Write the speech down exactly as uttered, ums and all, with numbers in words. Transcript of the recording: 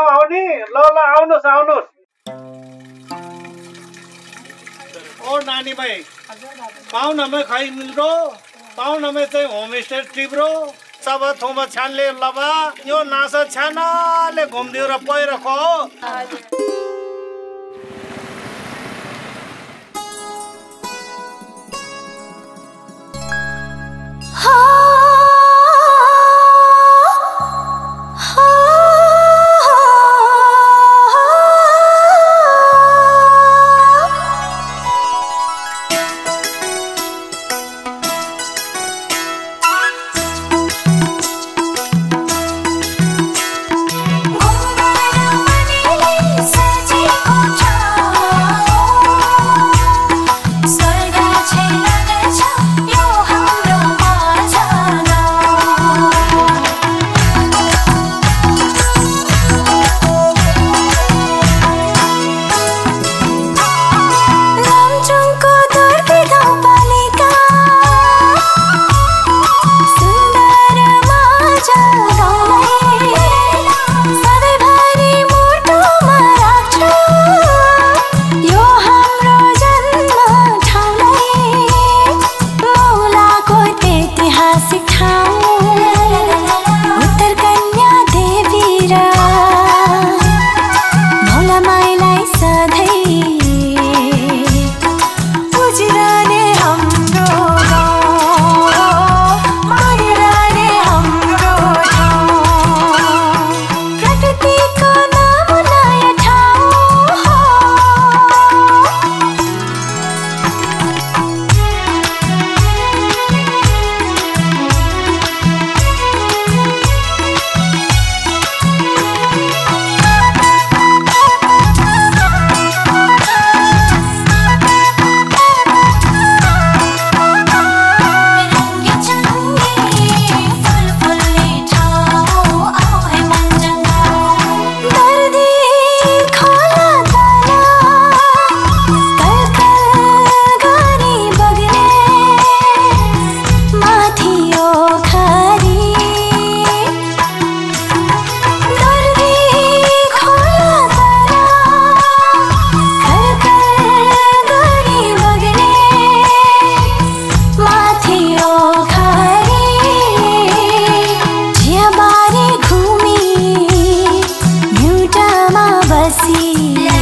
गाउँ आउने। ल ल आउनुहोस् आउनुहोस्। ओ नानी भाइ पाहुनामै खैरो पाहुनामै चाहिँ होमस्टे तिम्रो सब थोमा छानले लबा यो नासा छानाले घुम्दियो र पहिरो खो। See